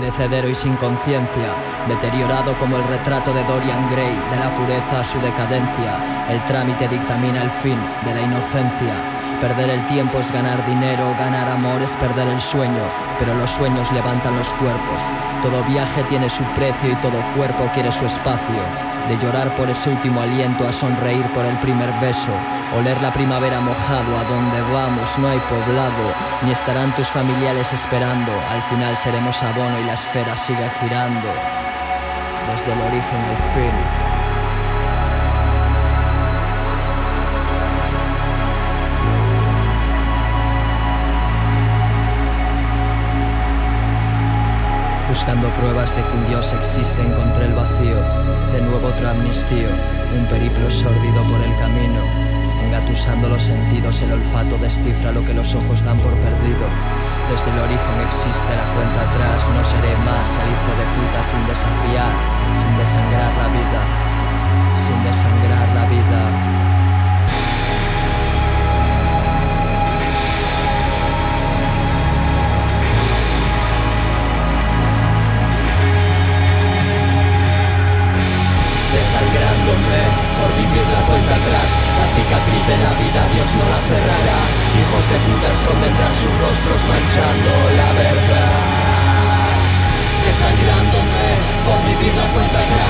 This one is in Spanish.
perecedero y sin conciencia, deteriorado como el retrato de Dorian Gray, de la pureza a su decadencia. El trámite dictamina el fin de la inocencia. Perder el tiempo es ganar dinero, ganar amor es perder el sueño, pero los sueños levantan los cuerpos. Todo viaje tiene su precio y todo cuerpo quiere su espacio. De llorar por ese último aliento a sonreír por el primer beso, oler la primavera mojado, a donde vamos no hay poblado, ni estarán tus familiares esperando, al final seremos abono y la esfera sigue girando, desde el origen al fin. Buscando pruebas de que un Dios existe, encontré el vacío. De nuevo otro amnistío, un periplo sórdido por el camino. Engatusando los sentidos, el olfato descifra lo que los ojos dan por perdido. Desde el origen existe la cuenta atrás, no seré más el hijo de puta sin desafiar, sin desangrar la vida, sin desangrar la vida. Por vivir la cuenta atrás, la cicatriz de la vida Dios no la cerrará. Hijos de puta esconden tras sus rostros manchando la verdad. Desangrándome por vivir la cuenta atrás.